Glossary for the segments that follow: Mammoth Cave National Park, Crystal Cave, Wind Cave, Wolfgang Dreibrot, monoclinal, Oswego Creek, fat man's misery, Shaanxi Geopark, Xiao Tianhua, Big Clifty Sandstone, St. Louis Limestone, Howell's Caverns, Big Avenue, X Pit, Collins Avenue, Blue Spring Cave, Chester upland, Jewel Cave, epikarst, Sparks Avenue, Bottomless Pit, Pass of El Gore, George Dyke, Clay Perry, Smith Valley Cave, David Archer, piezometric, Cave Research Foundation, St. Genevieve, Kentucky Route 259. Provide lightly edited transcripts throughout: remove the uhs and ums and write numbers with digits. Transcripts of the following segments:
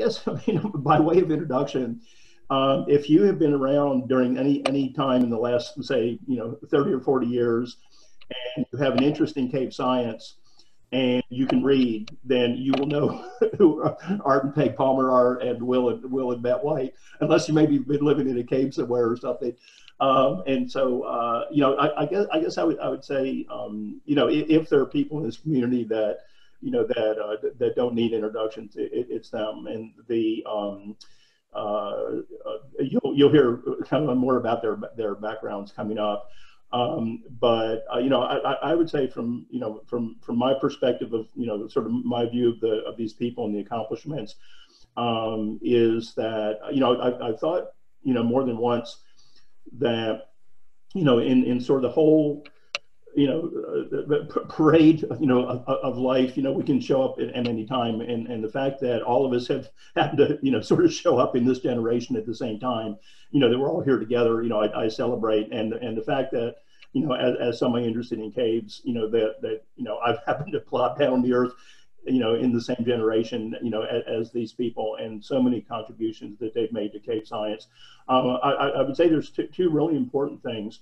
guess, I mean, by way of introduction, if you have been around during any time in the last, say, 30 or 40 years, and you have an interest in cave science, and you can read, then you will know who Art and Peg Palmer are, and Will and Bette White, unless you maybe been living in a cave somewhere or something. And so, I guess I would say, if there are people in this community that, that don't need introductions, it's them. And the, you'll hear kind of more about their backgrounds coming up. I would say from, from my perspective of, sort of my view of the, of these people and the accomplishments, is that, I thought, more than once that, in sort of the whole, the parade, of life, we can show up at any time. And the fact that all of us have had to, sort of show up in this generation at the same time, that we're all here together, I celebrate. And the fact that, as somebody interested in caves, that, I've happened to plop down the earth, in the same generation, as these people, and so many contributions that they've made to cave science. I would say there's two really important things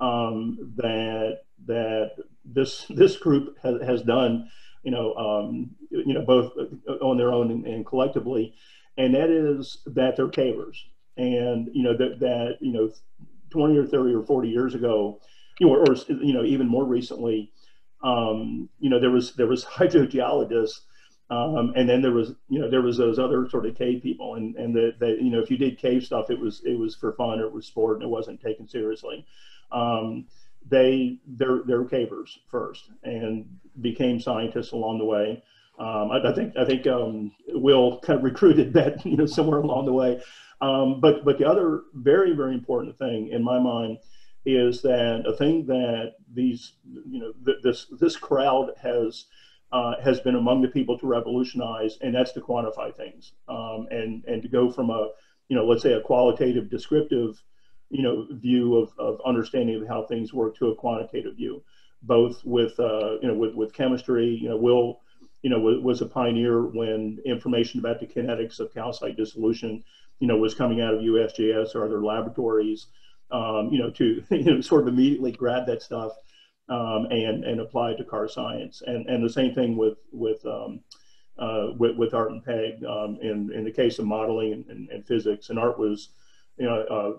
that this group has done, both on their own and collectively, and that is that they're cavers, and that 20 or 30 or 40 years ago, or even more recently, there was hydrogeologists, and then there was those other sort of cave people, and that if you did cave stuff, it was for fun, or it was sport, and it wasn't taken seriously. They're cavers first and became scientists along the way. I think Will kind of recruited that, somewhere along the way. But the other very, very important thing in my mind is that a thing that these, this crowd has been among the people to revolutionize, and that's to quantify things, and to go from a, let's say a qualitative descriptive, view of understanding of how things work to a quantitative view, both with, with chemistry. Will, was a pioneer when information about the kinetics of calcite dissolution, was coming out of USGS or other laboratories, to sort of immediately grab that stuff and apply it to car science. And the same thing with Art and Peg, in the case of modeling and physics. And Art was, a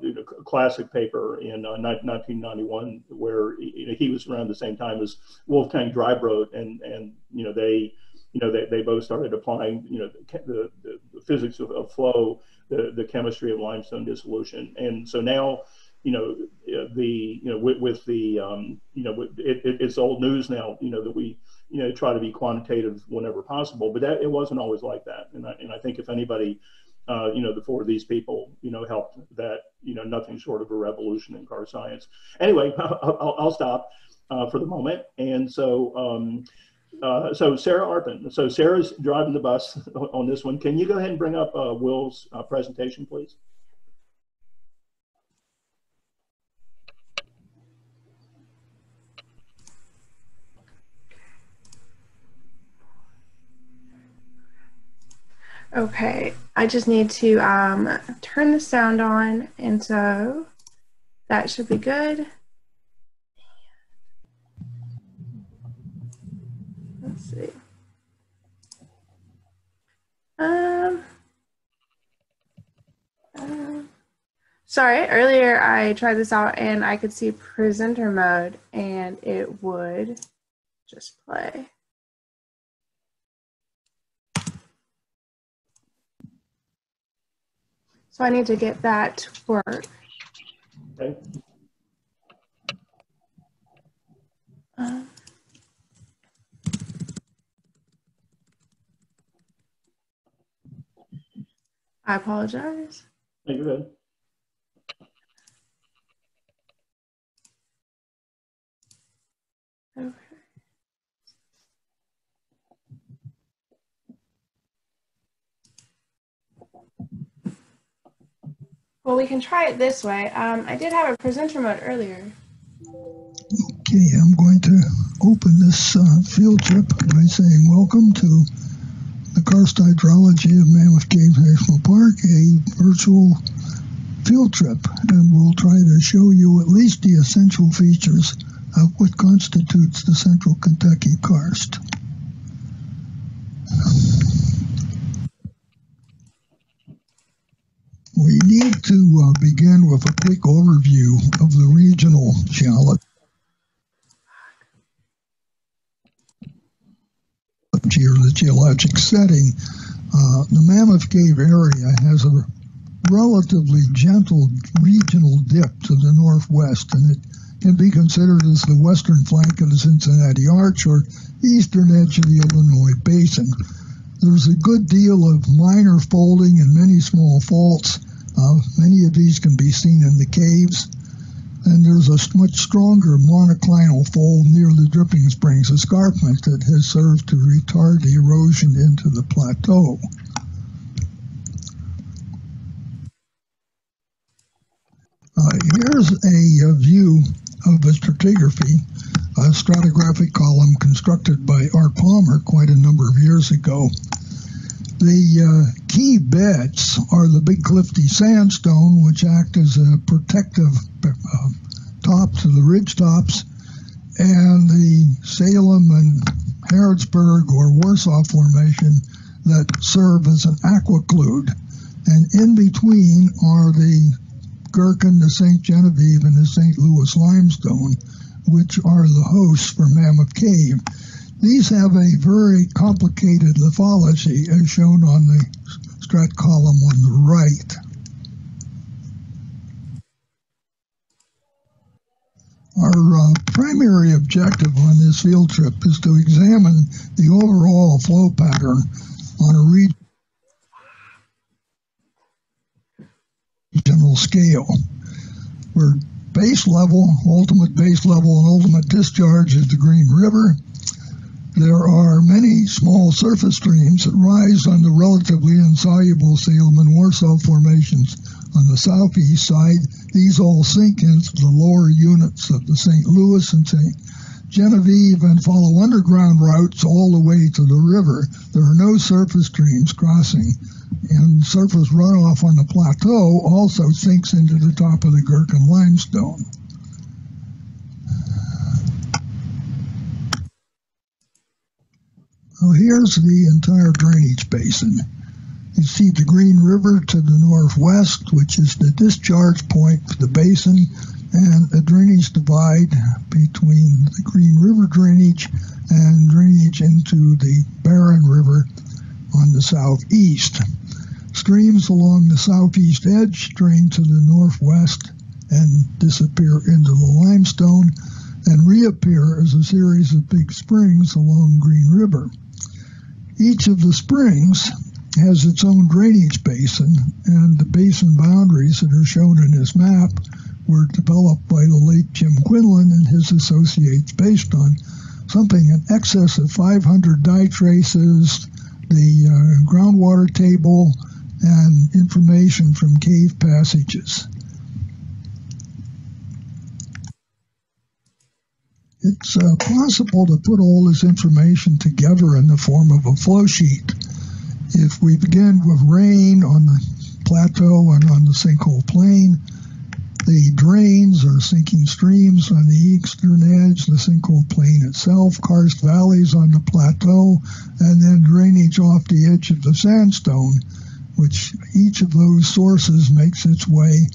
classic paper in 1991, where he was around the same time as Wolfgang Dreibrot, and they both started applying the physics of flow, the chemistry of limestone dissolution, and so now it's old news now that we try to be quantitative whenever possible, but that it wasn't always like that, and I think if anybody, the four of these people, helped that, nothing short of a revolution in car science. Anyway, I'll stop for the moment. And so, so Sarah Arpin, so Sarah's driving the bus on this one. Can you go ahead and bring up Will's presentation, please? Okay, I just need to turn the sound on, and so that should be good. Let's see. Sorry, earlier I tried this out and I could see presenter mode and it would just play. So I need to get that to work. Okay. I apologize. You're good. Okay. Well, we can try it this way. I did have a presenter mode earlier. Okay, I'm going to open this field trip by saying welcome to the karst hydrology of Mammoth Cave work a virtual field trip, and we'll try to show you at least the essential features of what constitutes the Central Kentucky karst. We need to begin with a quick overview of the regional geologic setting. The Mammoth Cave area has a relatively gentle regional dip to the northwest, and it can be considered as the western flank of the Cincinnati Arch or eastern edge of the Illinois Basin. There's a good deal of minor folding and many small faults. Many of these can be seen in the caves. And there's a much stronger monoclinal fold near the Dripping Springs Escarpment that has served to retard the erosion into the plateau. Here's a view of the stratigraphy, a stratigraphic column constructed by Art Palmer quite a number of years ago. The key beds are the Big Clifty Sandstone, which act as a protective top to the ridge tops, and the Salem and Harrodsburg or Warsaw Formation that serve as an aquiclude. And in between are the Girkin, the St. Genevieve, and the St. Louis Limestone, which are the hosts for Mammoth Cave. These have a very complicated lithology, as shown on the strat column on the right. Our primary objective on this field trip is to examine the overall flow pattern on a regional scale. Where base level, ultimate base level, and ultimate discharge is the Green River. There are many small surface streams that rise on the relatively insoluble Salem and Warsaw formations on the southeast side. These all sink into the lower units of the St. Louis and St. Genevieve and follow underground routes all the way to the river. There are no surface streams crossing, and surface runoff on the plateau also sinks into the top of the Girkin limestone. So here's the entire drainage basin. You see the Green River to the northwest, which is the discharge point for the basin, and a drainage divide between the Green River drainage and drainage into the Barron River on the southeast. Streams along the southeast edge drain to the northwest and disappear into the limestone and reappear as a series of big springs along Green River. Each of the springs has its own drainage basin, and the basin boundaries that are shown in this map were developed by the late Jim Quinlan and his associates based on something in excess of 500 dye traces, the groundwater table, and information from cave passages. It's possible to put all this information together in the form of a flow sheet. If we begin with rain on the plateau and on the sinkhole plain, the drains or sinking streams on the eastern edge, the sinkhole plain itself, karst valleys on the plateau, and then drainage off the edge of the sandstone, which each of those sources makes its way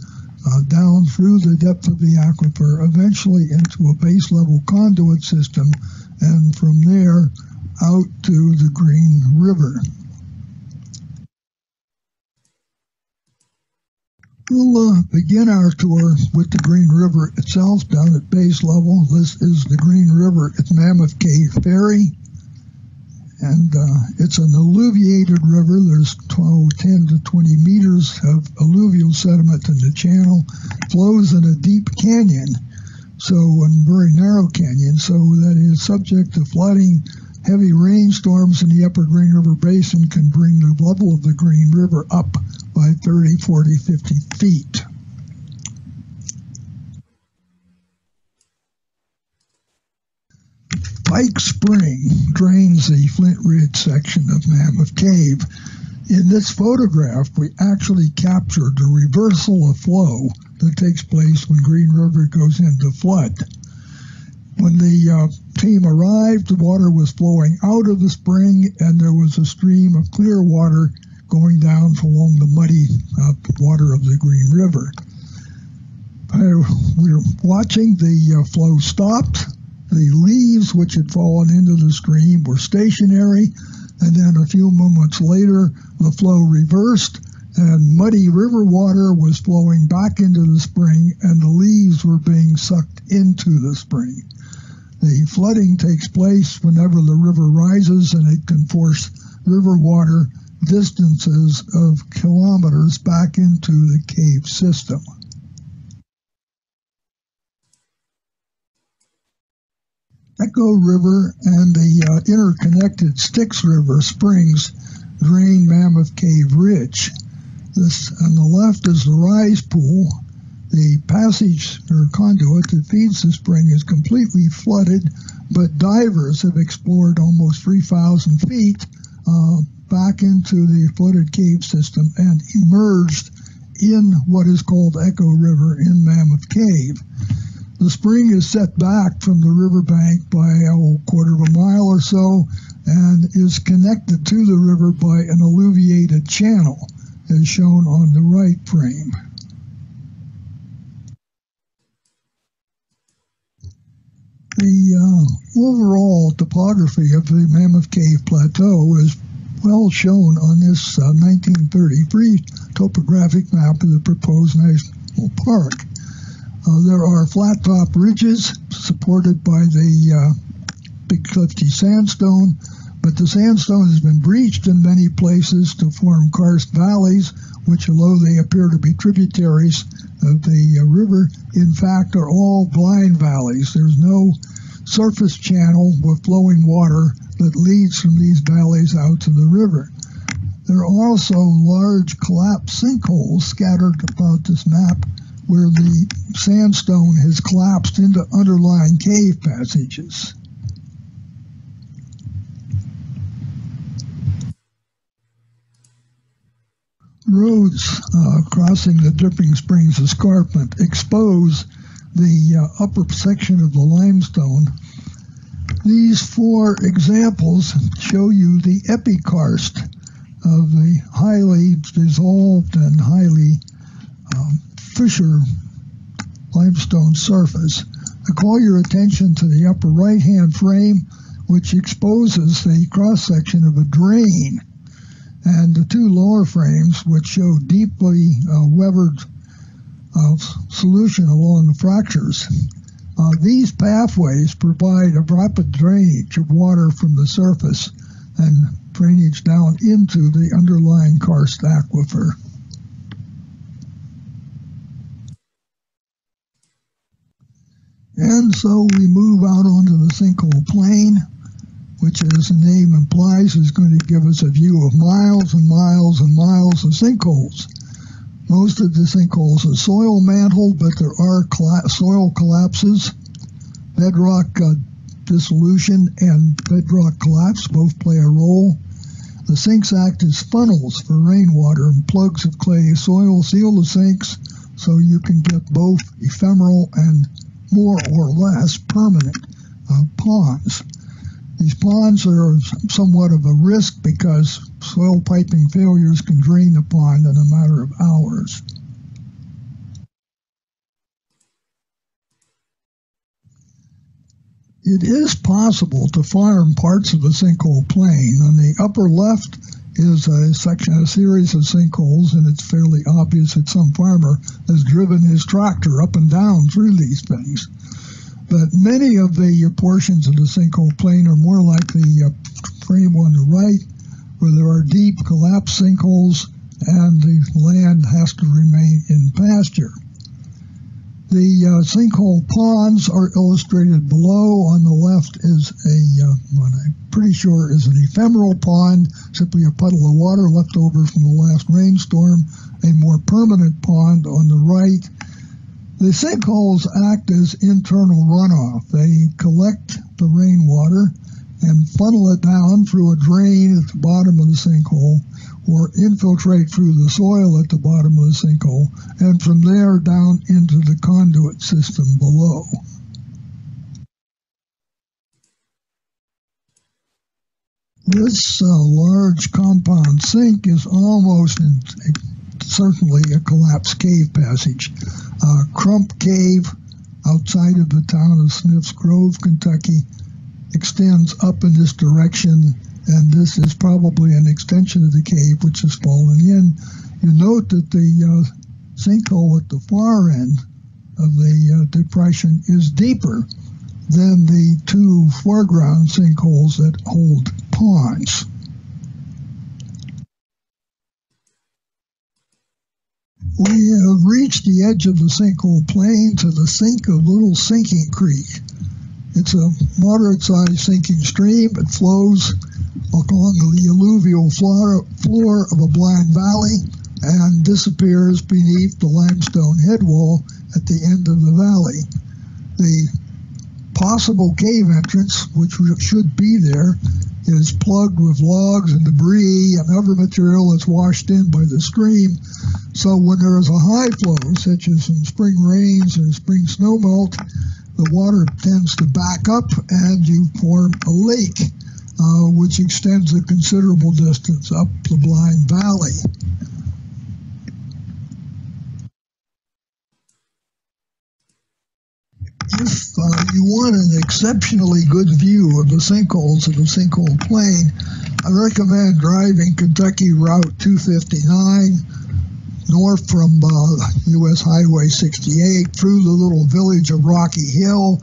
down through the depth of the aquifer, eventually into a base level conduit system, and from there out to the Green River. We'll begin our tour with the Green River itself down at base level. This is the Green River at Mammoth Cave Ferry, and it's an alluviated river. There's 10 to 20 meters of alluvial sediment in the channel. Flows in a deep canyon, so a very narrow canyon, so that is subject to flooding. Heavy rainstorms in the upper Green River Basin can bring the level of the Green River up by 30, 40, 50 feet. Pike Spring drains the Flint Ridge section of Mammoth Cave. In this photograph, we actually captured the reversal of flow that takes place when Green River goes into flood. When the team arrived, the water was flowing out of the spring, and there was a stream of clear water going down along the muddy water of the Green River. We were watching the flow stopped. The leaves which had fallen into the stream were stationary, and then a few moments later the flow reversed and muddy river water was flowing back into the spring, and the leaves were being sucked into the spring. The flooding takes place whenever the river rises, and it can force river water distances of kilometers back into the cave system. Echo River and the interconnected Styx River springs drain Mammoth Cave Ridge. This on the left is the rise pool. The passage or conduit that feeds the spring is completely flooded, but divers have explored almost 3,000 feet back into the flooded cave system and emerged in what is called Echo River in Mammoth Cave. The spring is set back from the riverbank by a quarter of a mile or so, and is connected to the river by an alluviated channel, as shown on the right frame. The overall topography of the Mammoth Cave Plateau is well shown on this 1933 topographic map of the proposed national park. There are flat top ridges supported by the Big Clifty Sandstone, but the sandstone has been breached in many places to form karst valleys, which, although they appear to be tributaries of the river, in fact are all blind valleys. There's no surface channel with flowing water that leads from these valleys out to the river. There are also large collapsed sinkholes scattered about this map, where the sandstone has collapsed into underlying cave passages. Roads crossing the Dripping Springs Escarpment expose the upper section of the limestone. These four examples show you the epikarst of the highly dissolved and highly fissure limestone surface. I call your attention to the upper right-hand frame, which exposes the cross-section of a drain, and the two lower frames, which show deeply weathered solution along the fractures. These pathways provide a rapid drainage of water from the surface and drainage down into the underlying karst aquifer. And so we move out onto the sinkhole plain, which, as the name implies, is going to give us a view of miles and miles and miles of sinkholes. Most of the sinkholes are soil mantled, but there are soil collapses, bedrock dissolution, and bedrock collapse both play a role. The sinks act as funnels for rainwater, and plugs of clay soil seal the sinks, so you can get both ephemeral and more or less permanent ponds. These ponds are somewhat of a risk because soil piping failures can drain the pond in a matter of hours. It is possible to farm parts of the sinkhole plain. On the upper left is a series of sinkholes, and it's fairly obvious that some farmer has driven his tractor up and down through these things. But many of the portions of the sinkhole plain are more like the frame on the right, where there are deep collapsed sinkholes and the land has to remain in pasture. The sinkhole ponds are illustrated below. On the left is a, what I'm pretty sure is an ephemeral pond, simply a puddle of water left over from the last rainstorm, a more permanent pond on the right. The sinkholes act as internal runoff. They collect the rainwater and funnel it down through a drain at the bottom of the sinkhole, or infiltrate through the soil at the bottom of the sinkhole, and from there down into the conduit system below. This large compound sink is almost certainly a collapsed cave passage. Crump Cave, outside of the town of Smiths Grove, Kentucky, extends up in this direction, and this is probably an extension of the cave which has fallen in. You note that the sinkhole at the far end of the depression is deeper than the two foreground sinkholes that hold ponds. We have reached the edge of the sinkhole plain to the sink of Little Sinking Creek. It's a moderate-sized sinking stream. It flows along the alluvial floor of a blind valley and disappears beneath the limestone headwall at the end of the valley. The possible cave entrance, which should be there, is plugged with logs and debris and other material that's washed in by the stream. So when there is a high flow, such as in spring rains or spring snowmelt, the water tends to back up and you form a lake, which extends a considerable distance up the blind valley. If you want an exceptionally good view of the sinkholes of the sinkhole plain, I recommend driving Kentucky Route 259 north from US Highway 68 through the little village of Rocky Hill,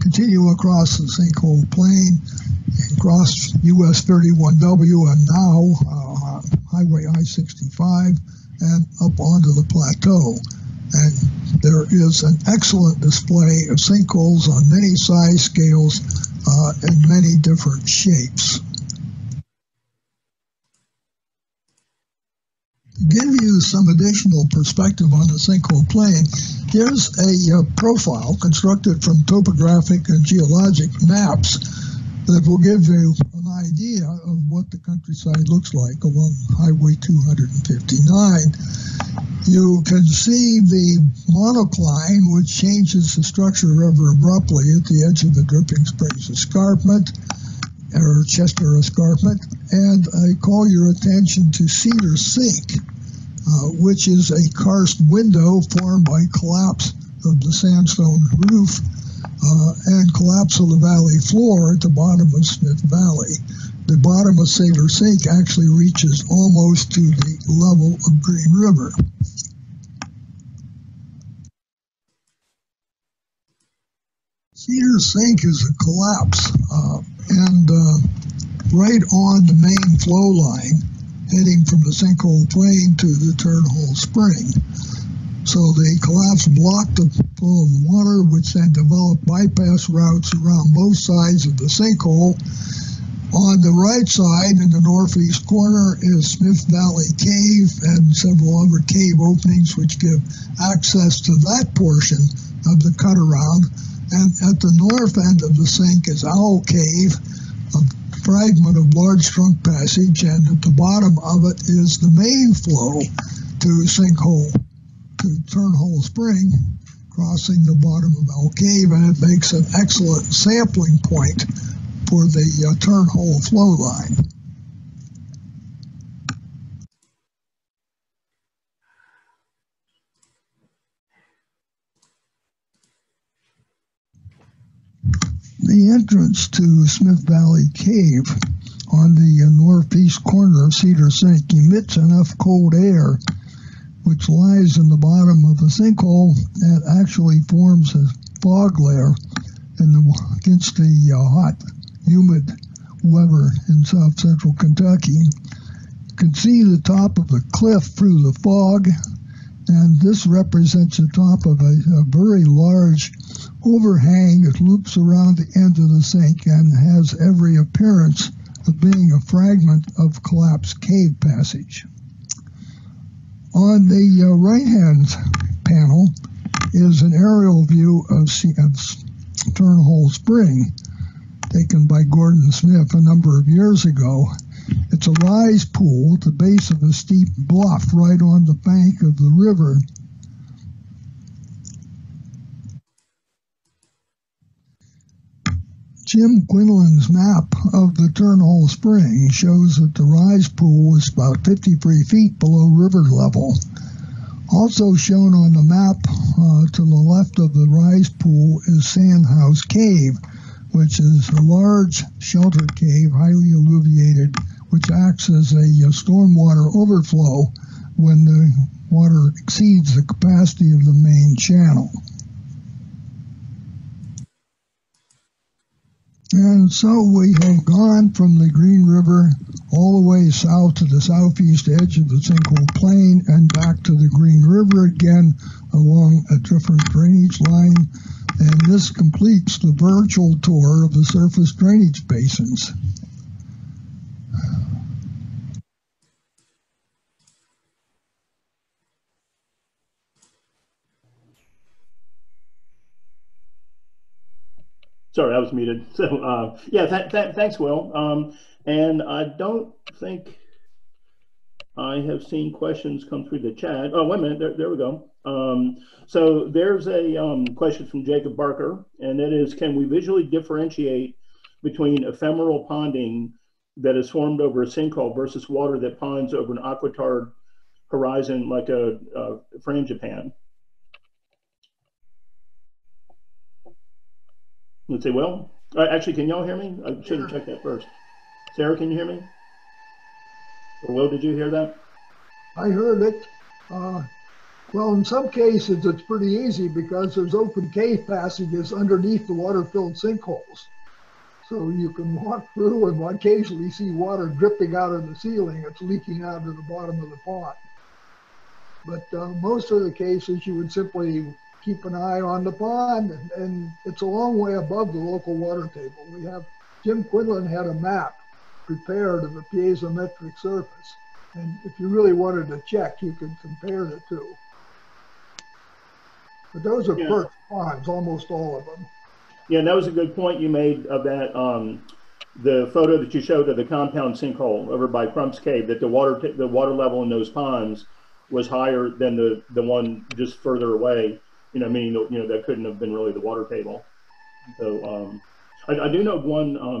continue across the sinkhole plain, across US 31W and now Highway I-65, and up onto the plateau. And there is an excellent display of sinkholes on many size scales and many different shapes. To give you some additional perspective on the sinkhole plain, here's a profile constructed from topographic and geologic maps that will give you an idea of what the countryside looks like along Highway 259. You can see the monocline, which changes the structure rather abruptly at the edge of the Dripping Springs Escarpment, or Chester Escarpment, and I call your attention to Cedar Sink, which is a karst window formed by collapse of the sandstone roof and collapse of the valley floor at the bottom of Smith Valley. The bottom of Cedar Sink actually reaches almost to the level of Green River. Cedar Sink is a collapse right on the main flow line heading from the sinkhole plain to the Turnhole Spring. So the collapse blocked the flow of water, which then developed bypass routes around both sides of the sinkhole. On the right side, in the northeast corner, is Smith Valley Cave and several other cave openings which give access to that portion of the cut-around. And at the north end of the sink is Owl Cave, a fragment of large trunk passage, and at the bottom of it is the main flow to sinkhole, to Turnhole Spring, crossing the bottom of Owl Cave, and it makes an excellent sampling point for the Turnhole flow line. The entrance to Smith Valley Cave on the northeast corner of Cedar Sink emits enough cold air which lies in the bottom of the sinkhole that actually forms a fog layer against the hot, humid weather in south central Kentucky. You can see the top of a cliff through the fog, and this represents the top of a very large overhang that loops around the end of the sink and has every appearance of being a fragment of collapsed cave passage. On the right-hand panel is an aerial view of Turnhole Spring taken by Gordon Smith a number of years ago. It's a rise pool at the base of a steep bluff right on the bank of the river. Jim Quinlan's map of the Turnhole Spring shows that the rise pool is about 53 feet below river level. Also shown on the map to the left of the rise pool is Sandhouse Cave, which is a large shelter cave, highly alluviated, which acts as a stormwater overflow when the water exceeds the capacity of the main channel. And so we have gone from the Green River all the way south to the southeast edge of the Sinkhole Plain and back to the Green River again along a different drainage line. And this completes the virtual tour of the surface drainage basins. Sorry, I was muted. So yeah, thanks, Will. And I don't think I have seen questions come through the chat. Oh, wait a minute, there we go. So there's a question from Jacob Barker, and that is, can we visually differentiate between ephemeral ponding that is formed over a sinkhole versus water that ponds over an aquitard horizon like a frangipan? Let's say, well, actually, can y'all hear me? I should have checked that first. Sarah, can you hear me? Or Will, did you hear that? I heard it. Well, in some cases, it's pretty easy because there's open cave passages underneath the water-filled sinkholes. So you can walk through and occasionally see water dripping out of the ceiling. It's leaking out to the bottom of the pond. But most of the cases, you would simply keep an eye on the pond, and it's a long way above the local water table. We have, Jim Quinlan had a map prepared of a piezometric surface, and if you really wanted to check, you could compare the two. But those are perch ponds, almost all of them. Yeah, and that was a good point you made of that, the photo that you showed of the compound sinkhole over by Crump's Cave, that the water level in those ponds was higher than the one just further away. You know, meaning, you know, that couldn't have been really the water table. So I do know one out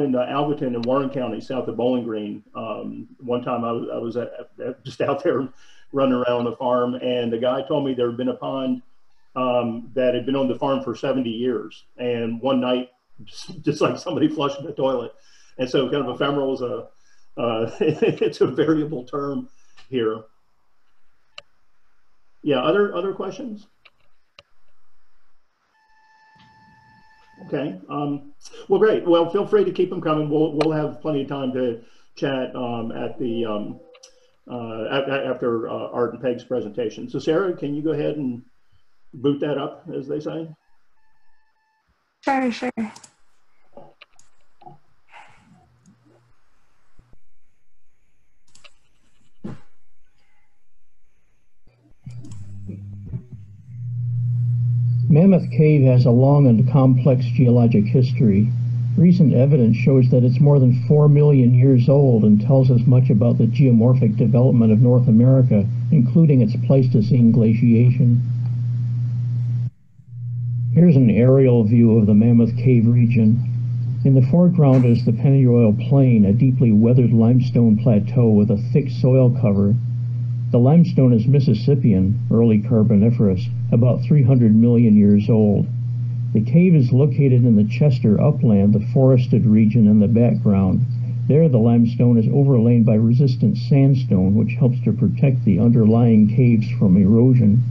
in Alberton in Warren County, south of Bowling Green. One time I was just out there running around the farm, and the guy told me there had been a pond that had been on the farm for 70 years. And one night, just like somebody flushed the toilet. And so kind of ephemeral is a, it's a variable term here. Yeah, other questions? Okay, well, great. Well, feel free to keep them coming. We'll have plenty of time to chat at the, after Art and Peg's presentation. So Sarah, can you go ahead and boot that up, as they say? Sure, sure. Mammoth Cave has a long and complex geologic history. Recent evidence shows that it's more than 4 million years old and tells us much about the geomorphic development of North America, including its Pleistocene glaciation. Here's an aerial view of the Mammoth Cave region. In the foreground is the Pennyoil Plain, a deeply weathered limestone plateau with a thick soil cover. The limestone is Mississippian, early Carboniferous, about 300 million years old. The cave is located in the Chester upland, the forested region in the background. There the limestone is overlain by resistant sandstone, which helps to protect the underlying caves from erosion.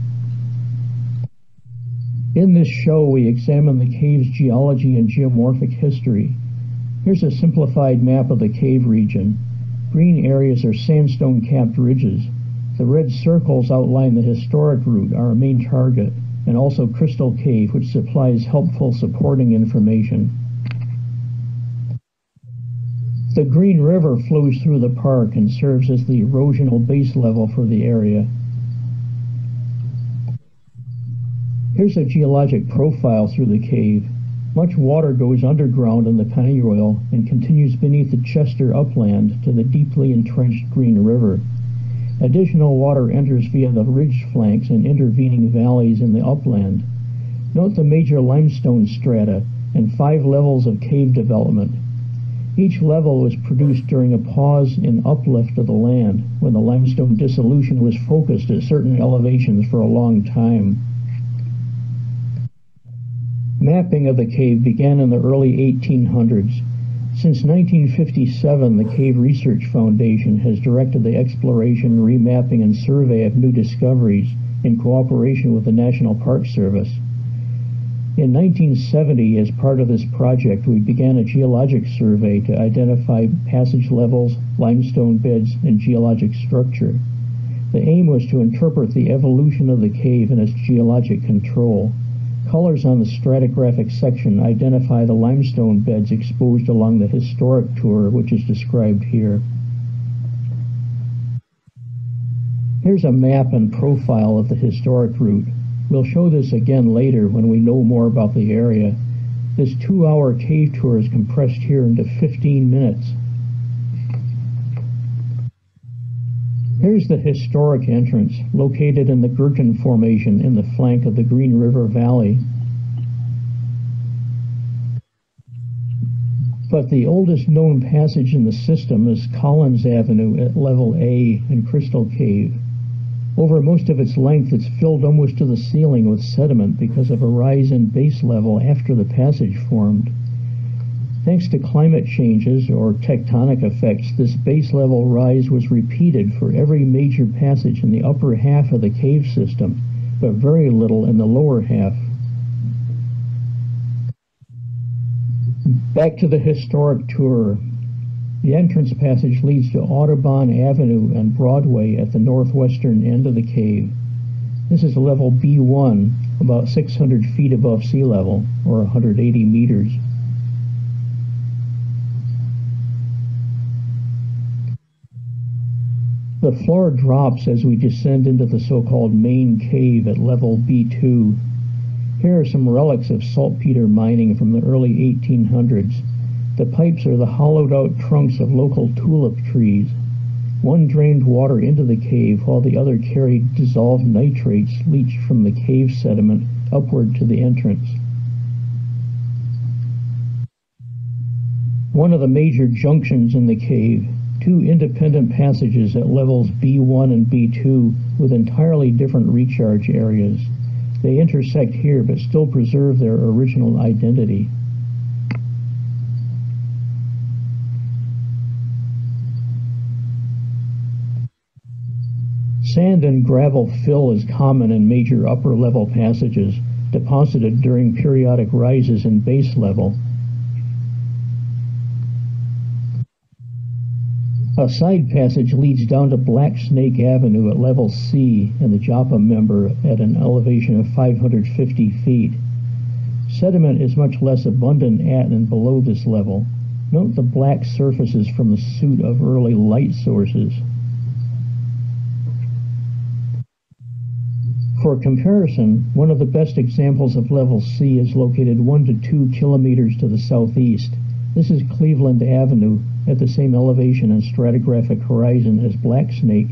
In this show, we examine the cave's geology and geomorphic history. Here's a simplified map of the cave region. Green areas are sandstone-capped ridges. The red circles outline the historic route, our main target, and also Crystal Cave, which supplies helpful supporting information. The Green River flows through the park and serves as the erosional base level for the area. Here's a geologic profile through the cave. Much water goes underground in the Pennyoil and continues beneath the Chester upland to the deeply entrenched Green River. Additional water enters via the ridge flanks and intervening valleys in the upland. Note the major limestone strata and 5 levels of cave development. Each level was produced during a pause in uplift of the land, when the limestone dissolution was focused at certain elevations for a long time. Mapping of the cave began in the early 1800s. Since 1957, the Cave Research Foundation has directed the exploration, remapping, and survey of new discoveries in cooperation with the National Park Service. In 1970, as part of this project, we began a geologic survey to identify passage levels, limestone beds, and geologic structure. The aim was to interpret the evolution of the cave and its geologic control. Colors on the stratigraphic section identify the limestone beds exposed along the historic tour, which is described here. Here's a map and profile of the historic route. We'll show this again later when we know more about the area. This 2-hour cave tour is compressed here into 15 minutes. Here's the historic entrance, located in the Girkin Formation in the flank of the Green River Valley. But the oldest known passage in the system is Collins Avenue at level A in Crystal Cave. Over most of its length, it's filled almost to the ceiling with sediment because of a rise in base level after the passage formed. Thanks to climate changes or tectonic effects, this base level rise was repeated for every major passage in the upper half of the cave system, but very little in the lower half. Back to the historic tour. The entrance passage leads to Audubon Avenue and Broadway at the northwestern end of the cave. This is level B1, about 600 feet above sea level, or 180 meters. The floor drops as we descend into the so-called main cave at level B2. Here are some relics of saltpeter mining from the early 1800s. The pipes are the hollowed-out trunks of local tulip trees. One drained water into the cave while the other carried dissolved nitrates leached from the cave sediment upward to the entrance. One of the major junctions in the cave, 2 independent passages at levels B1 and B2 with entirely different recharge areas. They intersect here but still preserve their original identity. Sand and gravel fill is common in major upper level passages, deposited during periodic rises in base level. A side passage leads down to Black Snake Avenue at level C and the Joppa member at an elevation of 550 feet. Sediment is much less abundant at and below this level. Note the black surfaces from the soot of early light sources. For comparison, one of the best examples of level C is located 1 to 2 kilometers to the southeast. This is Cleveland Avenue at the same elevation and stratigraphic horizon as Black Snake.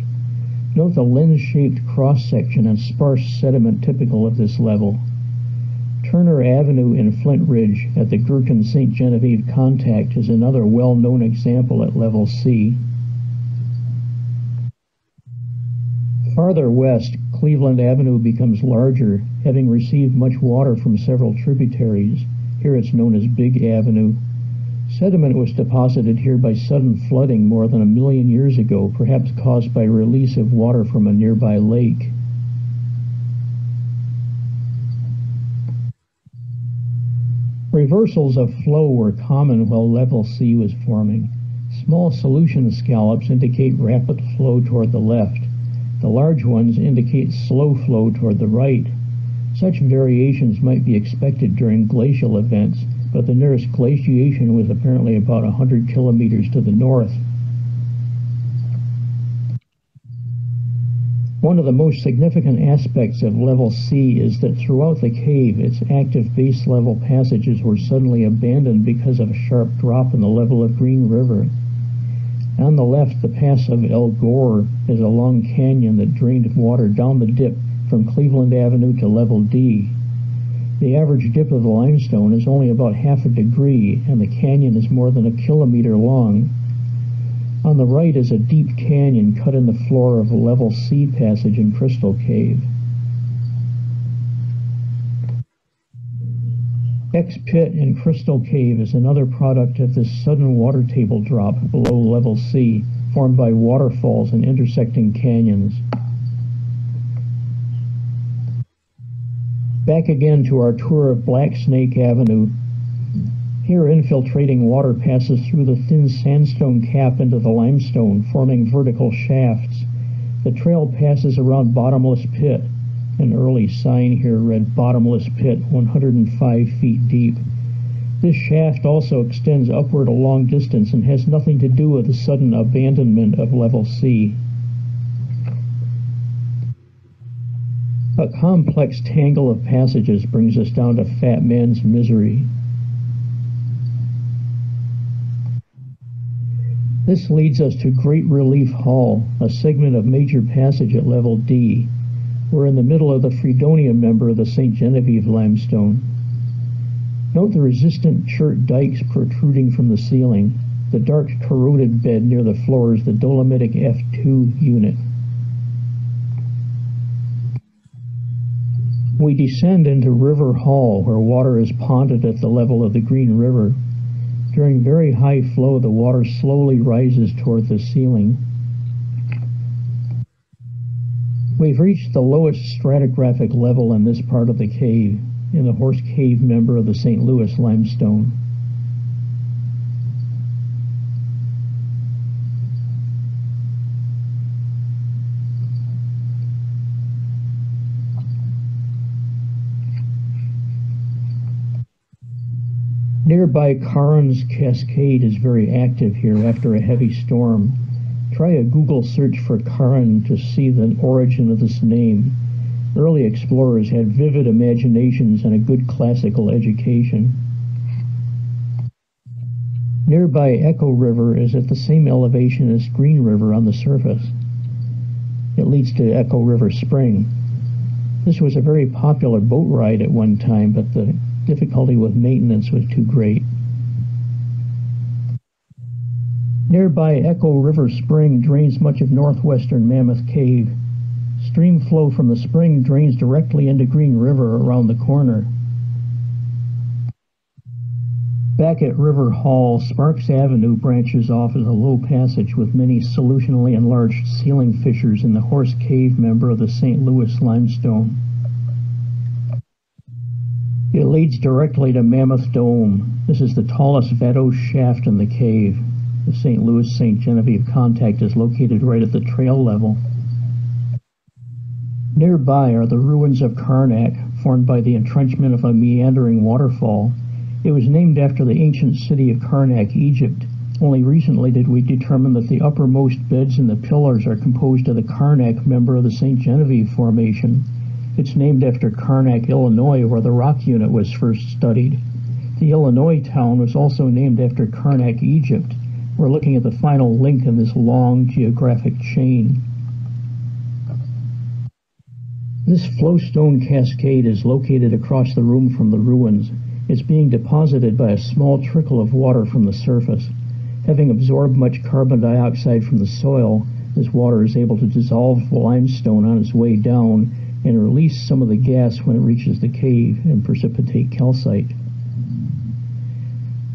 Note the lens-shaped cross-section and sparse sediment typical of this level. Turner Avenue in Flint Ridge at the Girkin St. Genevieve contact is another well-known example at level C. Farther west, Cleveland Avenue becomes larger, having received much water from several tributaries. Here it's known as Big Avenue. Sediment was deposited here by sudden flooding more than 1 million years ago, perhaps caused by release of water from a nearby lake. Reversals of flow were common while level C was forming. Small solution scallops indicate rapid flow toward the left. The large ones indicate slow flow toward the right. Such variations might be expected during glacial events, but the nearest glaciation was apparently about 100 kilometers to the north. One of the most significant aspects of Level C is that throughout the cave, its active base level passages were suddenly abandoned because of a sharp drop in the level of Green River. On the left, the pass of El Gore is a long canyon that drained water down the dip from Cleveland Avenue to Level D. The average dip of the limestone is only about half a degree, and the canyon is more than a kilometer long. On the right is a deep canyon cut in the floor of a Level C passage in Crystal Cave. X Pit in Crystal Cave is another product of this sudden water table drop below Level C, formed by waterfalls and intersecting canyons. Back again to our tour of Black Snake Avenue. Here, infiltrating water passes through the thin sandstone cap into the limestone, forming vertical shafts. The trail passes around Bottomless Pit. An early sign here read Bottomless Pit, 105 feet deep. This shaft also extends upward a long distance and has nothing to do with the sudden abandonment of Level C. A complex tangle of passages brings us down to Fat Man's Misery. This leads us to Great Relief Hall, a segment of major passage at Level D. We're in the middle of the Fredonia member of the St. Genevieve limestone. Note the resistant chert dikes protruding from the ceiling, the dark corroded bed near the floor is the dolomitic F2 unit. We descend into River Hall, where water is ponded at the level of the Green River. During very high flow, the water slowly rises toward the ceiling. We've reached the lowest stratigraphic level in this part of the cave, in the Horse Cave member of the St. Louis limestone. Nearby Carnes Cascade is very active here after a heavy storm. Try a Google search for Karn to see the origin of this name. Early explorers had vivid imaginations and a good classical education. Nearby Echo River is at the same elevation as Green River on the surface. It leads to Echo River Spring. This was a very popular boat ride at one time, but the difficulty with maintenance was too great. Nearby Echo River Spring drains much of northwestern Mammoth Cave. Stream flow from the spring drains directly into Green River around the corner. Back at River Hall, Sparks Avenue branches off as a low passage with many solutionally enlarged ceiling fissures in the Horse Cave member of the St. Louis limestone. It leads directly to Mammoth Dome. This is the tallest vadose shaft in the cave. The St. Louis-St. Genevieve contact is located right at the trail level. Nearby are the ruins of Karnak, formed by the entrenchment of a meandering waterfall. It was named after the ancient city of Karnak, Egypt. Only recently did we determine that the uppermost beds in the pillars are composed of the Karnak member of the St. Genevieve formation. It's named after Karnak, Illinois, where the rock unit was first studied. The Illinois town was also named after Karnak, Egypt. We're looking at the final link in this long geographic chain. This flowstone cascade is located across the room from the ruins. It's being deposited by a small trickle of water from the surface. Having absorbed much carbon dioxide from the soil, this water is able to dissolve the limestone on its way down and release some of the gas when it reaches the cave and precipitate calcite.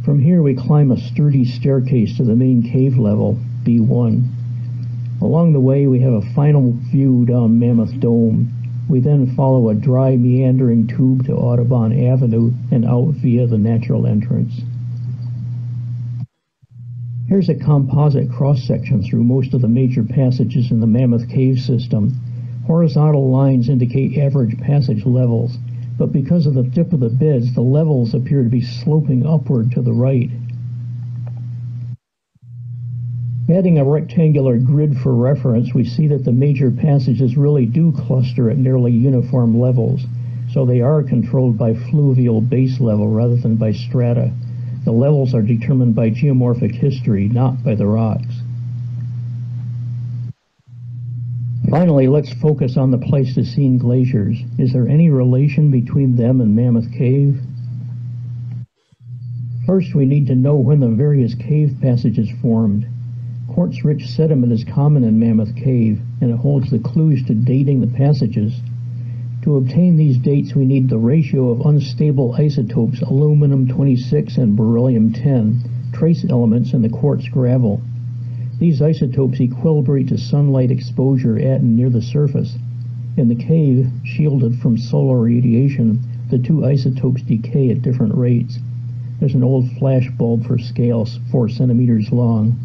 From here, we climb a sturdy staircase to the main cave level, B1. Along the way, we have a final view down Mammoth Dome. We then follow a dry, meandering tube to Audubon Avenue and out via the natural entrance. Here's a composite cross-section through most of the major passages in the Mammoth Cave system. Horizontal lines indicate average passage levels, but because of the dip of the beds, the levels appear to be sloping upward to the right. Adding a rectangular grid for reference, we see that the major passages really do cluster at nearly uniform levels, so they are controlled by fluvial base level rather than by strata. The levels are determined by geomorphic history, not by the rocks. Finally, let's focus on the Pleistocene glaciers. Is there any relation between them and Mammoth Cave? First, we need to know when the various cave passages formed. Quartz-rich sediment is common in Mammoth Cave, and it holds the clues to dating the passages. To obtain these dates, we need the ratio of unstable isotopes aluminum-26 and beryllium-10, trace elements in the quartz gravel. These isotopes equilibrate to sunlight exposure at and near the surface. In the cave, shielded from solar radiation, the two isotopes decay at different rates. There's an old flash bulb for scale 4 centimeters long.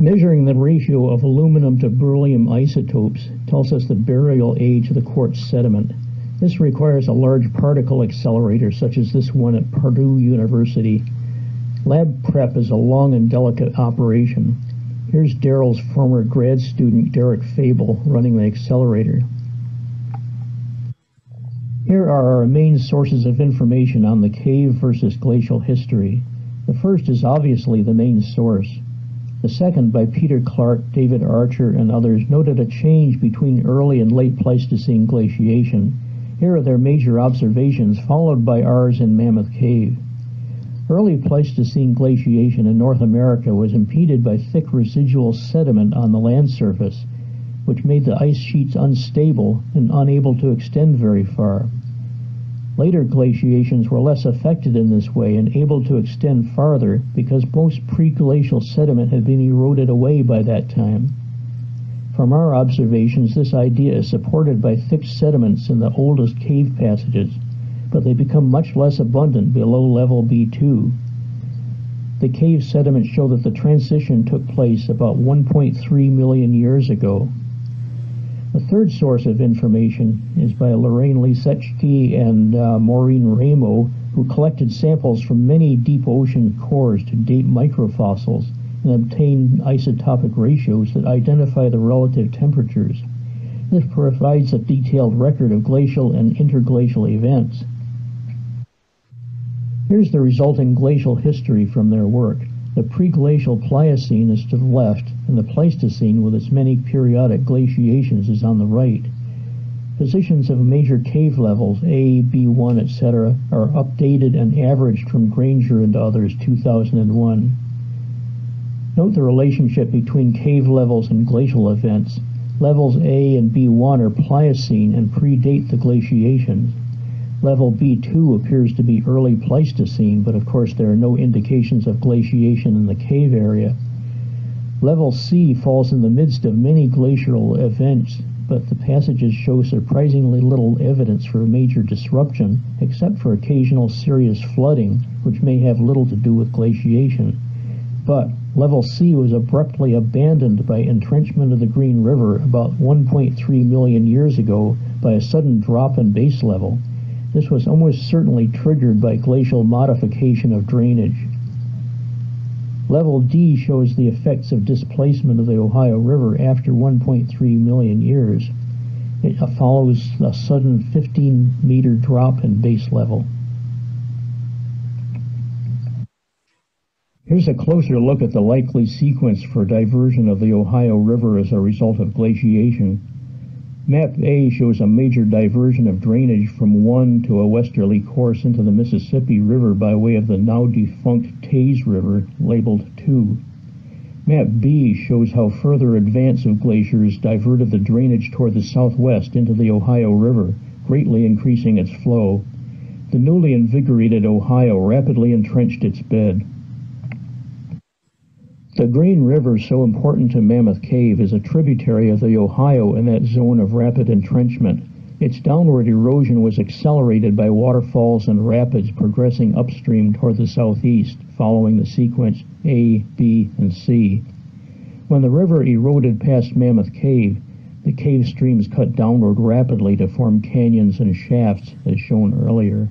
Measuring the ratio of aluminum to beryllium isotopes tells us the burial age of the quartz sediment. This requires a large particle accelerator such as this one at Purdue University. Lab prep is a long and delicate operation. Here's Daryl's former grad student, Derek Fable, running the accelerator. Here are our main sources of information on the cave versus glacial history. The first is obviously the main source. The second, by Peter Clark, David Archer, and others, noted a change between early and late Pleistocene glaciation. Here are their major observations, followed by ours in Mammoth Cave. Early Pleistocene glaciation in North America was impeded by thick residual sediment on the land surface, which made the ice sheets unstable and unable to extend very far. Later glaciations were less affected in this way and able to extend farther because most pre-glacial sediment had been eroded away by that time. From our observations, this idea is supported by thick sediments in the oldest cave passages, but they become much less abundant below level B2. The cave sediments show that the transition took place about 1.3 million years ago. The third source of information is by Lorraine Lisetsky and Maureen Ramo, who collected samples from many deep ocean cores to date microfossils and obtain isotopic ratios that identify the relative temperatures. This provides a detailed record of glacial and interglacial events. Here's the resulting glacial history from their work. The pre-glacial Pliocene is to the left, and the Pleistocene with its many periodic glaciations is on the right. Positions of major cave levels, A, B1, etc., are updated and averaged from Granger and others, 2001. Note the relationship between cave levels and glacial events. Levels A and B1 are Pliocene and predate the glaciations. Level B2 appears to be early Pleistocene, but of course there are no indications of glaciation in the cave area. Level C falls in the midst of many glacial events, but the passages show surprisingly little evidence for major disruption, except for occasional serious flooding, which may have little to do with glaciation. But level C was abruptly abandoned by entrenchment of the Green River about 1.3 million years ago by a sudden drop in base level. This was almost certainly triggered by glacial modification of drainage. Level D shows the effects of displacement of the Ohio River after 1.3 million years. It follows a sudden 15-meter drop in base level. Here's a closer look at the likely sequence for diversion of the Ohio River as a result of glaciation. Map A shows a major diversion of drainage from one to a westerly course into the Mississippi River by way of the now-defunct Taze River, labeled 2. Map B shows how further advance of glaciers diverted the drainage toward the southwest into the Ohio River, greatly increasing its flow. The newly invigorated Ohio rapidly entrenched its bed. The Green River, so important to Mammoth Cave, is a tributary of the Ohio in that zone of rapid entrenchment. Its downward erosion was accelerated by waterfalls and rapids progressing upstream toward the southeast, following the sequence A, B, and C. When the river eroded past Mammoth Cave, the cave streams cut downward rapidly to form canyons and shafts, as shown earlier.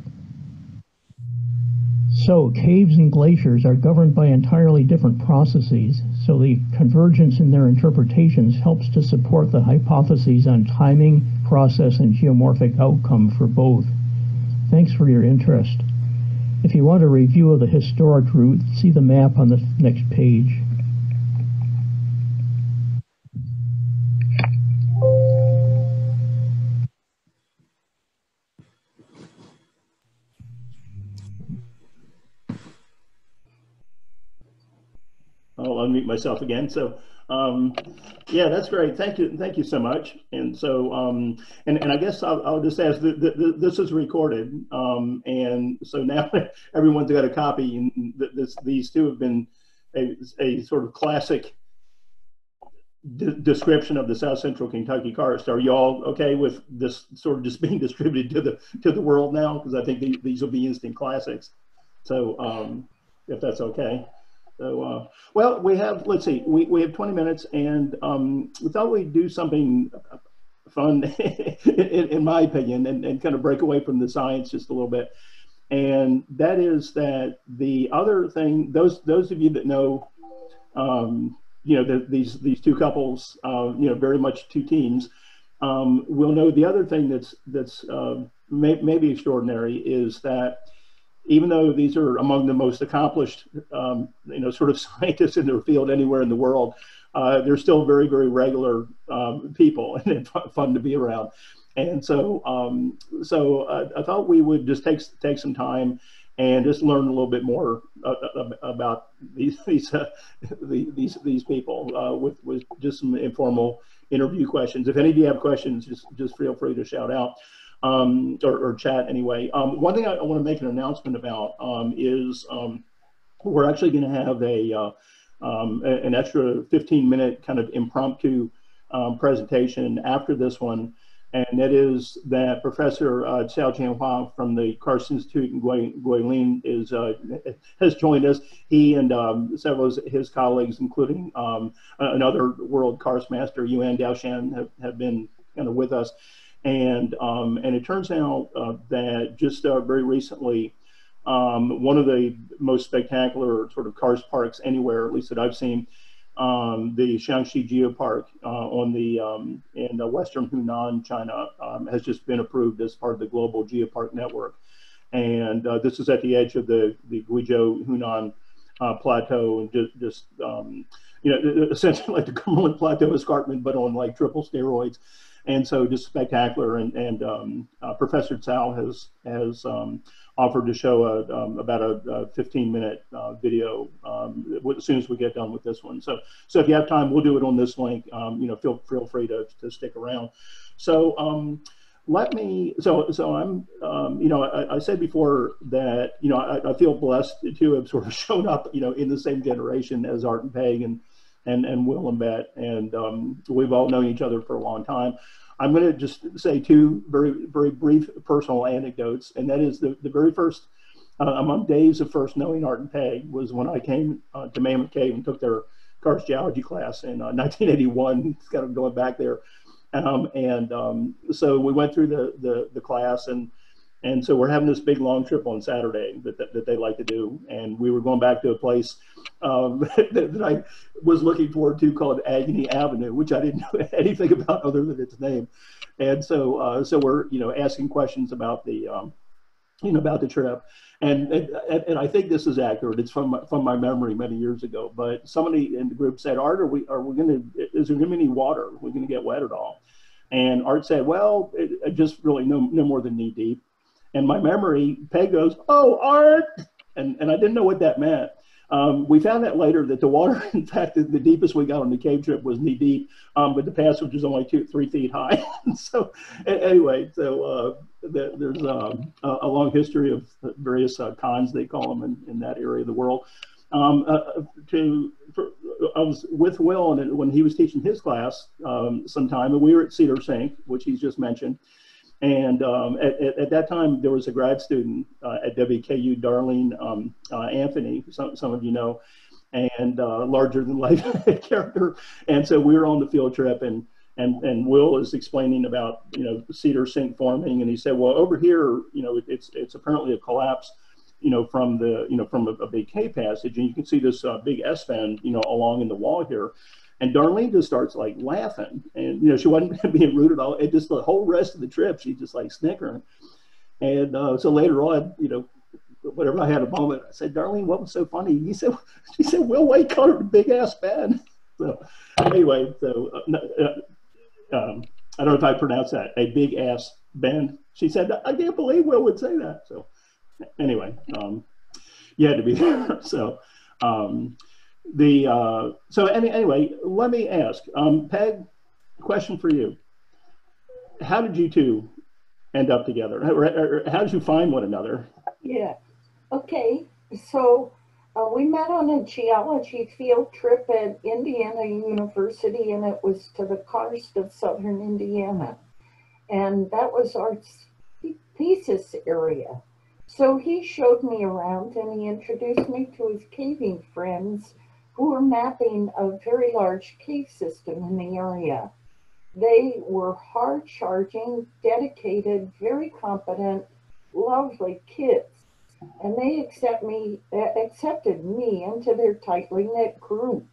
So caves and glaciers are governed by entirely different processes, so the convergence in their interpretations helps to support the hypotheses on timing, process, and geomorphic outcome for both. Thanks for your interest. If you want a review of the historic route, see the map on the next page. I'll unmute myself again. So, yeah, that's great. Thank you so much. And so, and I guess I'll just ask. This is recorded, and so now everyone's got a copy. And these two have been a sort of classic description of the South Central Kentucky karst. Are you all okay with this sort of just being distributed to the world now? Because I think these will be instant classics. So, if that's okay. So, well, we have, let's see, we have 20 minutes, and we thought we'd do something fun, in my opinion, and kind of break away from the science just a little bit. And that is that the other thing, those of you that know, you know, these two couples, you know, very much two teams, will know the other thing that's maybe extraordinary is that even though these are among the most accomplished, you know, sort of scientists in their field anywhere in the world, they're still very, very regular people and fun to be around. And so, I thought we would just take some time and just learn a little bit more about these people with just some informal interview questions. If any of you have questions, just feel free to shout out. Or chat anyway. One thing I want to make an announcement about is we're actually going to have an extra 15-minute kind of impromptu presentation after this one, and that is that Professor Cao Jianhua from the Karst Institute in Guilin has joined us. He and several of his colleagues, including another world karst master, Yuan Daoshan, have been kind of with us. And it turns out that just very recently, one of the most spectacular sort of karst parks anywhere, at least that I've seen, the Shaanxi Geopark in western Hunan, China, has just been approved as part of the global geopark network. And this is at the edge of the Guizhou Hunan plateau, and just you know, essentially like the Cumberland Plateau escarpment, but on like triple steroids. And so just spectacular, and Professor Cao has offered to show about a 15-minute video as soon as we get done with this one. So if you have time, we'll do it on this link. You know, feel free to stick around. So I'm you know, I said before that, you know, I feel blessed to have sort of shown up, you know, in the same generation as Art and Peg and Will and Bette, and we've all known each other for a long time. I'm going to just say two very, very brief personal anecdotes, and that is the very first, among days of first knowing Art and Peg, was when I came to Mammoth Cave and took their karst geology class in 1981. It's kind of going back there, so we went through the class, and so we're having this big long trip on Saturday that they like to do, and we were going back to a place that I was looking forward to called Agony Avenue, which I didn't know anything about other than its name. And so we're, you know, asking questions about the you know, about the trip, and I think this is accurate. It's from my memory many years ago, but somebody in the group said, "Art, is there going to be any water? We're going to get wet at all?" And Art said, "Well, just really no more than knee deep." And my memory, Peg goes, "Oh, Art!" And I didn't know what that meant. We found out later that the water, in fact, the deepest we got on the cave trip was knee deep, but the passage was only 3 feet high. So anyway, so there's a long history of various cons, they call them, in that area of the world. I was with Will when he was teaching his class sometime, and we were at Cedar Sink, which he's just mentioned. And at that time, there was a grad student at WKU, Darlene Anthony, some of you know, and larger than life character. And so we were on the field trip, and Will is explaining about, you know, Cedar Sink forming, and he said, "Well, over here, you know, it's apparently a collapse from the, from a big cave passage. And you can see this big S bend, along in the wall here. And Darlene just starts like laughing, and she wasn't being rude at all. And just the whole rest of the trip, she's just like snickering. And so later on, whenever I had a moment, I said, "Darlene, what was so funny?" He said, "She said Will White called her the big ass bed." So anyway, so I don't know if I pronounced that, a big ass bend. She said, "I can't believe Will would say that." So anyway, you had to be there. So. Anyway, let me ask, Peg, question for you. How did you two end up together? How did you find one another? Yeah, okay. So we met on a geology field trip at Indiana University, and it was to the karst of southern Indiana. And that was our thesis area. So he showed me around and he introduced me to his caving friends who were mapping a very large cave system in the area. They were hard-charging, dedicated, very competent, lovely kids. And they accepted me into their tightly knit group.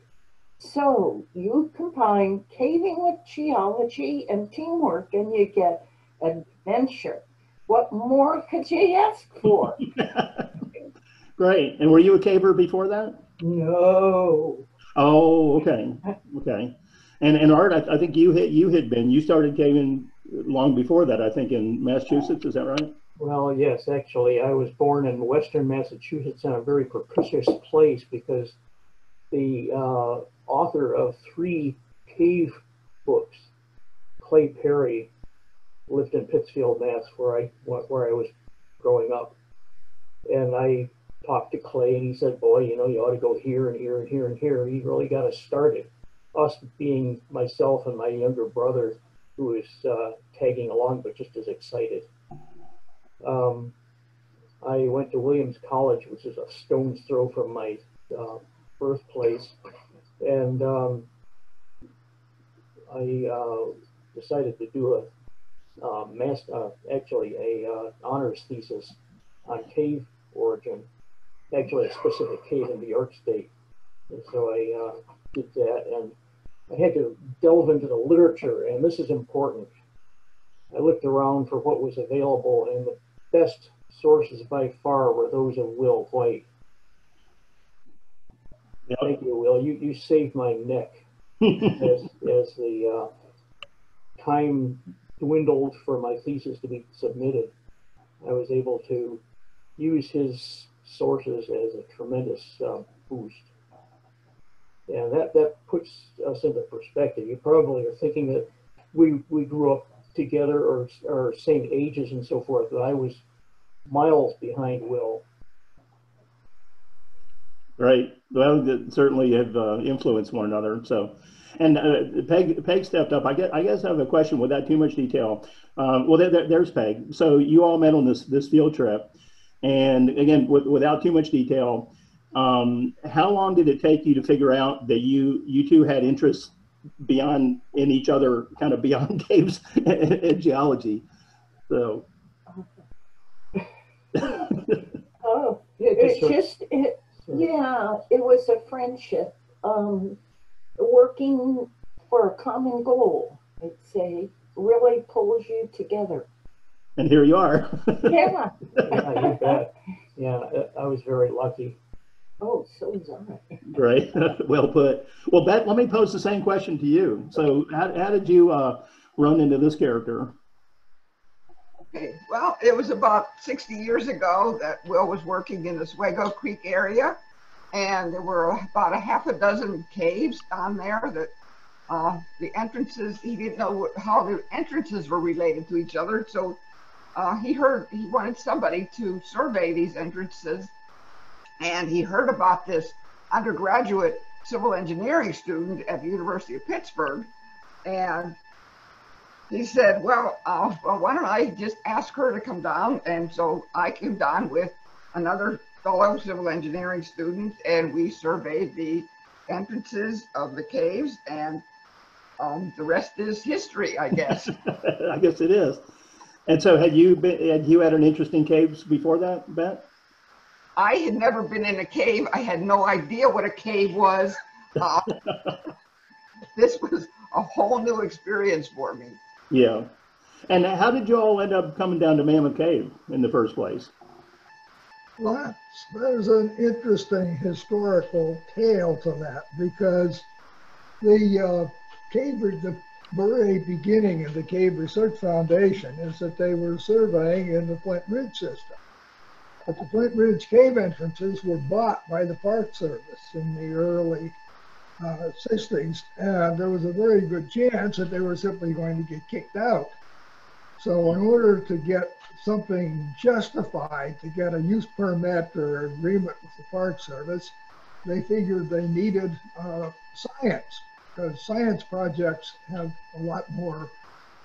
So you combine caving with geology and teamwork and you get adventure. What more could you ask for? Great. And were you a caver before that? No. Oh, okay, okay. And Art, I think you started caving long before that, I think, in Massachusetts, is that right? Well, yes, actually, I was born in western Massachusetts in a very propitious place because the author of 3 cave books, Clay Perry, lived in Pittsfield, Mass, where I was growing up, and I talked to Clay, and he said, "Boy, you ought to go here and here and here and here." He really got us started. Us being myself and my younger brother, who is tagging along, but just as excited. I went to Williams College, which is a stone's throw from my birthplace, and I decided to do a honors thesis on cave origin. Actually, a specific cave in New York State. And so I did that, and I had to delve into the literature, and this is important. I looked around for what was available, and the best sources by far were those of Will White. Yep. Thank you, Will. You saved my neck as the time dwindled for my thesis to be submitted. I was able to use his sources as a tremendous boost, and that puts us into perspective. You probably are thinking that we grew up together or are same ages and so forth, but I was miles behind Will. Right. Well, they certainly have influenced one another. So, and Peg stepped up. I guess I have a question without too much detail. Well, there's Peg. So you all met on this field trip. And again, without too much detail, how long did it take you to figure out that you two had interests beyond in each other, kind of beyond caves and geology? So, oh, it was a friendship, working for a common goal. I'd say really pulls you together. And here you are. Yeah. Yeah, you bet. Yeah, I was very lucky. Oh, so was I. Right. Well put. Well, Bette, let me pose the same question to you. So how did you run into this character? Okay. Well, it was about 60 years ago that Will was working in the Oswego Creek area, and there were about a half a dozen caves down there that the entrances, he didn't know how the entrances were related to each other, so he wanted somebody to survey these entrances, and he heard about this undergraduate civil engineering student at the University of Pittsburgh, and he said, well, why don't I just ask her to come down? And so I came down with another fellow civil engineering student, and we surveyed the entrances of the caves, and the rest is history, I guess. I guess it is. And so, had you had an interest in caves before that, Bette? I had never been in a cave. I had no idea what a cave was. This was a whole new experience for me. Yeah. And how did you all end up coming down to Mammoth Cave in the first place? Well, there's an interesting historical tale to that, because the the very beginning of the Cave Research Foundation is that they were surveying in the Flint Ridge system. But the Flint Ridge cave entrances were bought by the Park Service in the early 60s, and there was a very good chance that they were simply going to get kicked out. So in order to get something justified, to get a use permit or agreement with the Park Service, they figured they needed science, because science projects have a lot more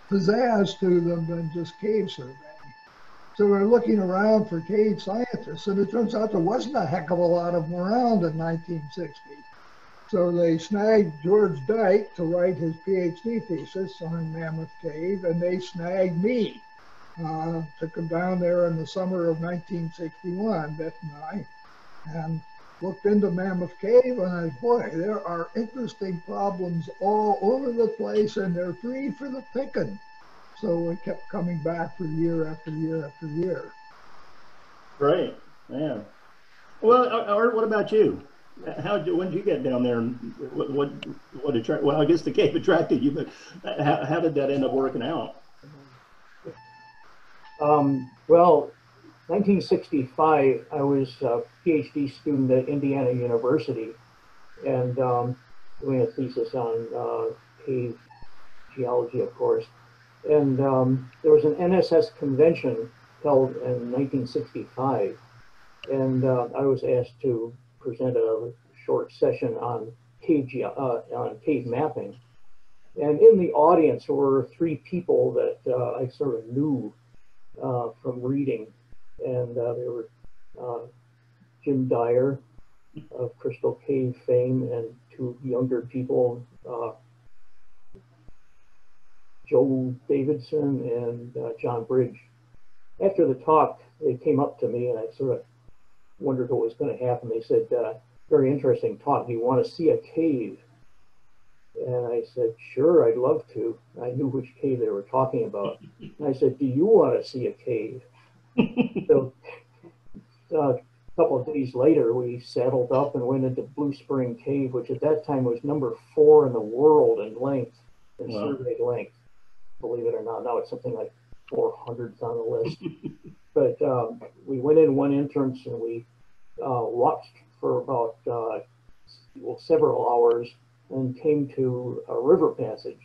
pizzazz to them than just cave surveying. So we're looking around for cave scientists, and it turns out there wasn't a heck of a lot of them around in 1960. So they snagged George Dyke to write his PhD thesis on Mammoth Cave, and they snagged me to come down there in the summer of 1961, Bette and I, and looked into Mammoth Cave, and boy, there are interesting problems all over the place, and they're free for the picking. So we kept coming back for year after year after year. Great, yeah. Well, Art, what about you? When did you get down there, and what attracted? Well, I guess the cave attracted you, but how did that end up working out? Well, 1965, I was a PhD student at Indiana University, and doing a thesis on cave geology, of course. And there was an NSS convention held in 1965, and I was asked to present a short session on cave mapping. And in the audience were three people that I sort of knew from reading. And they were Jim Dyer of Crystal Cave fame, and two younger people, Joe Davidson and John Bridge. After the talk, they came up to me, and I sort of wondered what was going to happen. They said, very interesting talk. Do you want to see a cave? And I said, sure, I'd love to. I knew which cave they were talking about. And I said, do you want to see a cave? So a couple of days later, we saddled up and went into Blue Spring Cave, which at that time was #4 in the world in length, in surveyed length, believe it or not. Now it's something like 400th on the list. But we went in one entrance, and we watched for about several hours, and came to a river passage.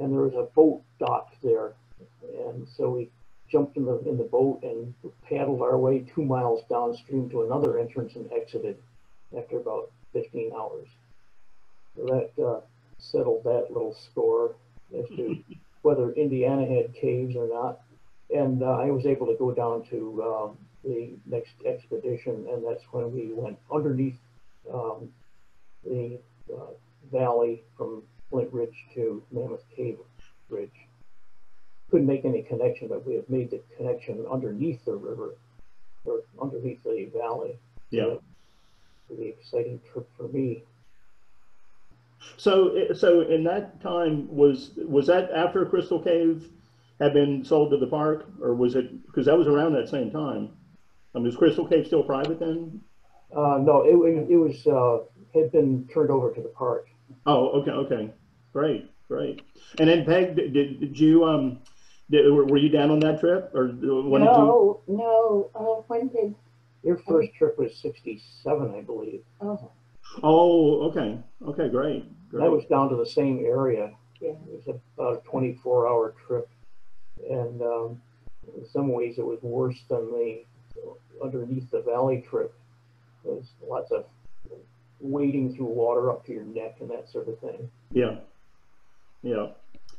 And there was a boat docked there. And so we jumped in the boat and paddled our way 2 miles downstream to another entrance and exited after about 15 hours. So that settled that little score as to whether Indiana had caves or not. And I was able to go down to the next expedition, and that's when we went underneath the valley from Flint Ridge to Mammoth Cave Ridge. Couldn't make any connection, but we have made the connection underneath the river, or underneath the valley. Yeah. So really exciting trip for me. So in that time, was that after Crystal Cave had been sold to the park, or was it, because that was around that same time? I mean, was Crystal Cave still private then? No, it was, had been turned over to the park. Oh, okay, okay, great, great. And then Peg, did you, were you down on that trip, or when no, did you? No, when did? Your first trip was 67, I believe. Oh. Oh, okay, okay, great, great. That was down to the same area. Yeah. It was about a 24-hour trip. And in some ways, it was worse than the underneath the valley trip. There was lots of wading through water up to your neck and that sort of thing. Yeah, yeah.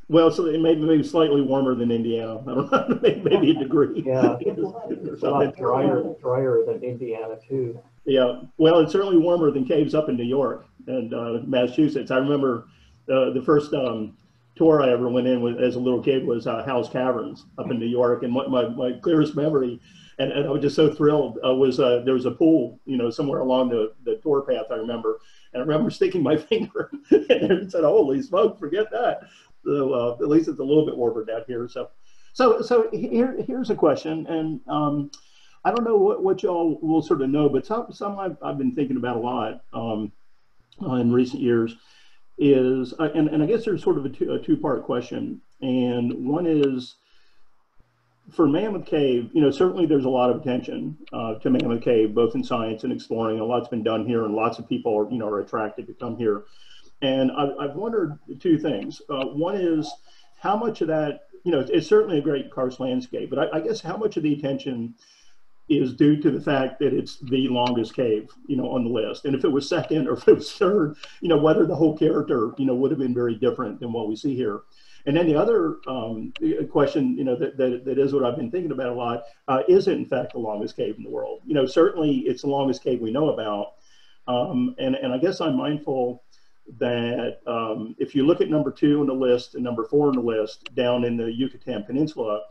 Well, so it may be slightly warmer than Indiana. I don't know, maybe a degree. Yeah, it's a lot drier than Indiana too. Yeah, well, it's certainly warmer than caves up in New York and Massachusetts. I remember the first tour I ever went in with as a little kid was Howell's Caverns up in New York, and my clearest memory, and I was just so thrilled, was there was a pool, you know, somewhere along the tour path, I remember, and I remember sticking my finger and said, holy smoke, forget that. So at least it's a little bit warmer down here. So here's a question, and I don't know what y'all will sort of know, but some I've been thinking about a lot in recent years is, and I guess there's sort of a two-part question, and one is, for Mammoth Cave, you know, certainly there's a lot of attention to Mammoth Cave, both in science and exploring. A lot's been done here, and lots of people are, you know, are attracted to come here. And I've wondered two things. One is how much of that, you know, it's certainly a great karst landscape, but I guess how much of the attention is due to the fact that it's the longest cave, you know, on the list. And if it was second or if it was third, you know, whether the whole character, you know, would have been very different than what we see here. And then the other question, you know, that is what I've been thinking about a lot, is it in fact the longest cave in the world? You know, certainly it's the longest cave we know about. And I guess I'm mindful that if you look at number 2 on the list and number 4 on the list down in the Yucatan Peninsula,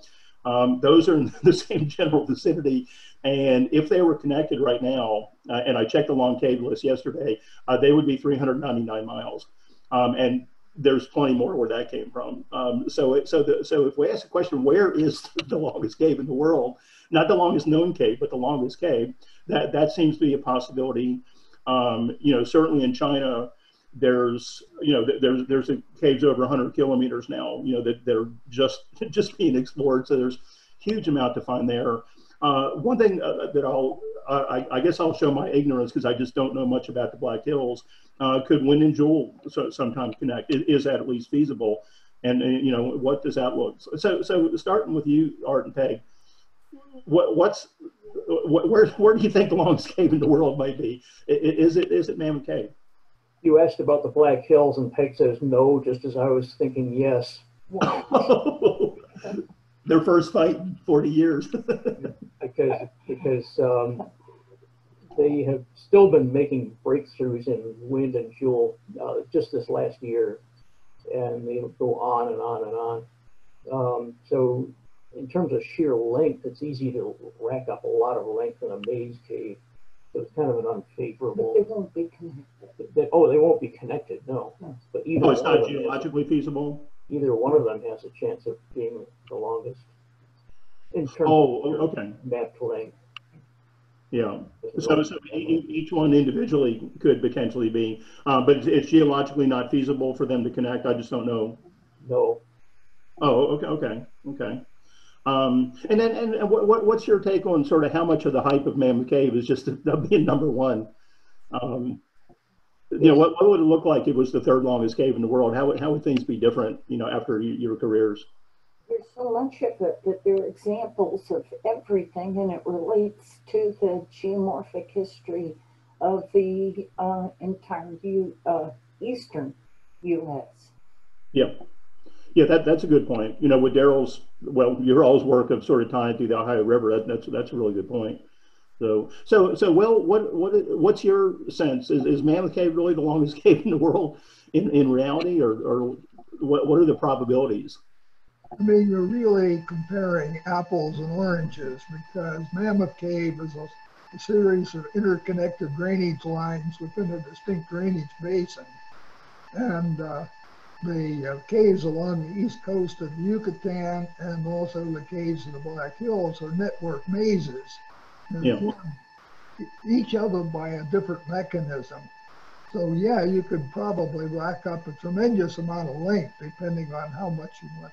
those are in the same general vicinity, and if they were connected right now, and I checked the long cave list yesterday, they would be 399 miles, and there's plenty more where that came from. So if we ask the question, where is the longest cave in the world? Not the longest known cave, but the longest cave. That seems to be a possibility. You know, certainly in China, there's caves over 100 kilometers now, you know, that they're just being explored. So there's huge amount to find there. One thing that I guess I'll show my ignorance because I just don't know much about the Black Hills. Could Wind and Jewel sometimes connect? Is that at least feasible? And you know, what does that look? So starting with you, Art and Peg, where do you think the longest cave in the world might be? Is it Mammoth Cave? You asked about the Black Hills, and Peg says no, just as I was thinking yes. Their first fight in 40 years. because they have still been making breakthroughs in Wind and Jewel just this last year, and they'll go on and on and on. So in terms of sheer length, it's easy to rack up a lot of length in a maze cave. So it's kind of an unfavorable. But they won't be connected. They won't be connected, no. But either it's not geologically feasible? Either one of them has a chance of being the longest in terms of mapped length. Yeah. So each one individually could potentially be, but it's geologically not feasible for them to connect. I just don't know. No. Oh, okay. And then what's your take on sort of how much of the hype of Mammoth Cave is just being number one? You know, what would it look like if it was the third longest cave in the world? How would things be different, you know, after your careers? There's so much of it that there are examples of everything, and it relates to the geomorphic history of the entire eastern U.S. Yeah. Yeah, that's a good point. You know, with Daryl's, your all's work of sort of tying through the Ohio River, that's a really good point. So Will, what's your sense? Is Mammoth Cave really the longest cave in the world in reality, or what are the probabilities? I mean, you're really comparing apples and oranges, because Mammoth Cave is a series of interconnected drainage lines within a distinct drainage basin, and the caves along the east coast of Yucatan and also the caves of the Black Hills are network mazes. Yeah. Each of them by a different mechanism. So yeah, you could probably rack up a tremendous amount of length depending on how much you want.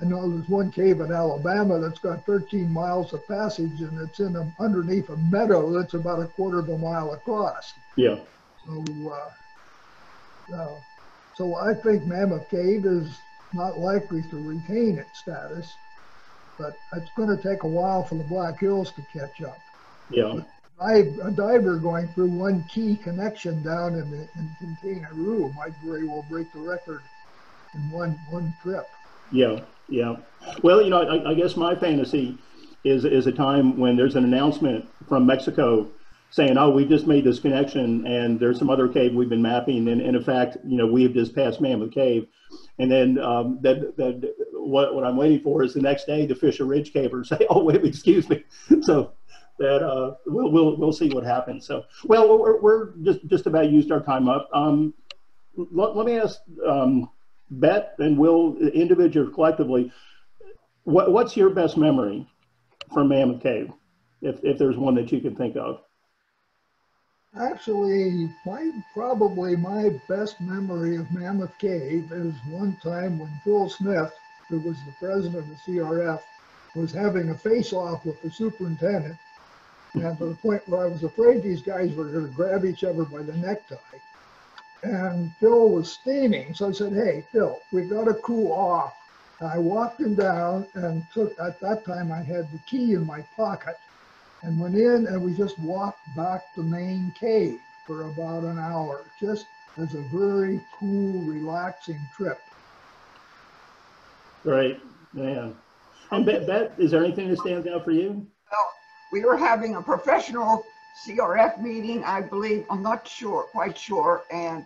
I know there's one cave in Alabama that's got 13 miles of passage, and it's in underneath a meadow that's about a quarter of a mile across. Yeah. So I think Mammoth Cave is not likely to retain its status, but it's going to take a while for the Black Hills to catch up. Yeah. A diver going through one key connection down in Quintana Roo might very well break the record in one trip. Yeah. Well, you know, I guess my fantasy is a time when there's an announcement from Mexico saying, oh, we just made this connection and there's some other cave we've been mapping, and in fact, you know, we have just passed Mammoth Cave. And then what I'm waiting for is the next day the Fisher Ridge cavers say, oh, wait, excuse me. So that we'll see what happens. So, well, we're just about used our time up. Let me ask Bette and Will, individually or collectively, what's your best memory from Mammoth Cave, if there's one that you can think of? Actually, probably my best memory of Mammoth Cave is one time when Phil Smith, who was the president of the CRF, was having a face-off with the superintendent, and to the point where I was afraid these guys were going to grab each other by the necktie. And Phil was steaming, so I said, hey, Phil, we got to cool off. I walked him down and took, at that time I had the key in my pocket, and went in and we just walked back to main cave for about an hour, just as a very cool, relaxing trip. Right, man. And Bette, is there anything that stands out for you? Well, we were having a professional CRF meeting, I believe, I'm not sure, quite sure, and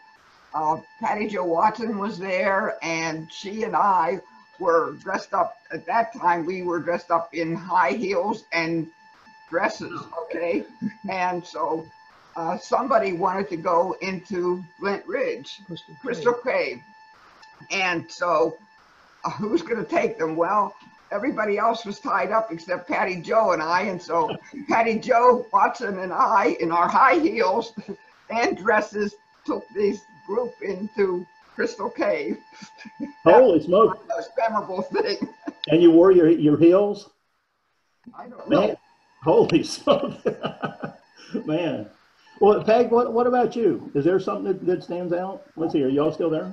Patty Jo Watson was there, and she and I were dressed up, at that time we were dressed up in high heels and dresses, okay? And so somebody wanted to go into Flint Ridge, Crystal Cave. And so who's gonna take them? Well, everybody else was tied up except Patty Jo and I. And so Patty Jo Watson and I, in our high heels and dresses, took this group into Crystal Cave. Holy smoke. That was the most memorable thing. And you wore your heels? I don't know. Man. Holy smoke. Man. Well, Peg, what about you? Is there something that stands out? Let's see, are y'all still there?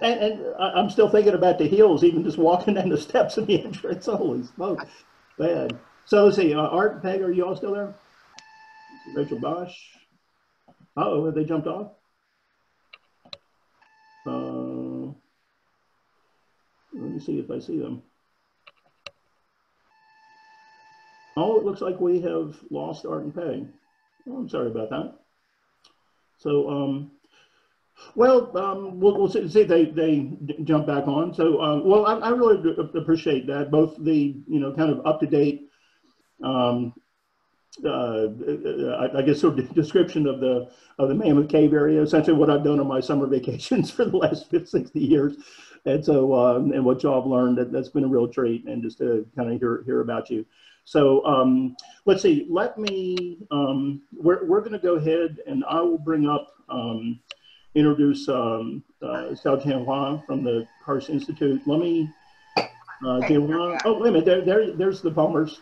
And I'm still thinking about the heels, even just walking down the steps in the entrance. Holy smoke. Bad. So let's see, Art, Peg, are you all still there? Rachel Bosch. Uh-oh, have they jumped off? Let me see if I see them. Oh, it looks like we have lost Art and Peg. Oh, I'm sorry about that. So, we'll see if they jump back on. So, well, I really appreciate that, both the, you know, kind of up-to-date, I guess sort of description of the Mammoth Cave area, essentially what I've done on my summer vacations for the last 60 years. And so, and what y'all have learned, that's been a real treat, and just to kind of hear about you. So let's see, we're gonna go ahead and I will bring up, introduce Xiao Tianhua from the Karst Institute. Let me, oh, wait a minute, there's the Palmers,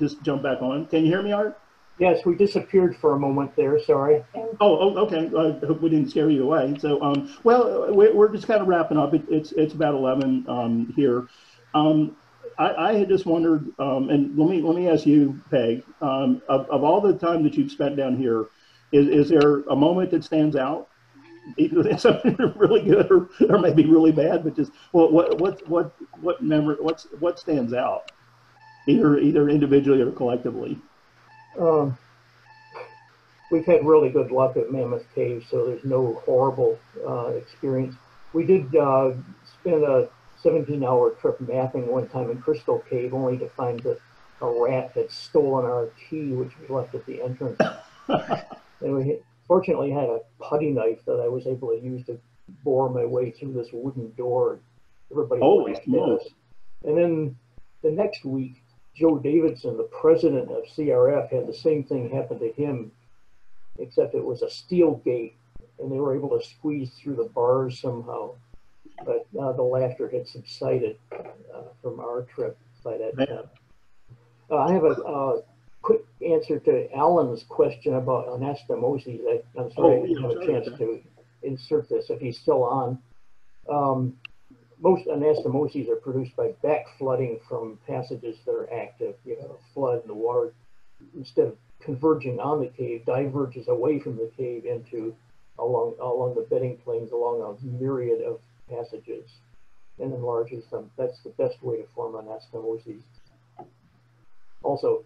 just jump back on. Can you hear me, Art? Yes, we disappeared for a moment there, sorry. Oh, okay, I hope we didn't scare you away. So, well, we're just kind of wrapping up. It's about 11 here. I had just wondered, and let me ask you, Peg, of all the time that you've spent down here, is there a moment that stands out? Either something really good or maybe really bad, but just, well, what memory, what stands out, either individually or collectively? We've had really good luck at Mammoth Cave, so there's no horrible experience. We did spend a 17-hour trip mapping one time in Crystal Cave, only to find a rat had stolen our tea, which we left at the entrance. And we fortunately had a putty knife that I was able to use to bore my way through this wooden door. Everybody laughed at us. And then the next week, Joe Davidson, the president of CRF, had the same thing happen to him, except it was a steel gate, and they were able to squeeze through the bars somehow. But the laughter had subsided from our trip by that time. I have a quick answer to Alan's question about anastomosis. I'm sorry, I didn't have a chance to insert this if he's still on. Most anastomoses are produced by back flooding from passages that are active, you know, flood and the water, instead of converging on the cave, diverges away from the cave along the bedding planes, along a myriad of passages. and enlarge is that's the best way to form an anastomosis. Also,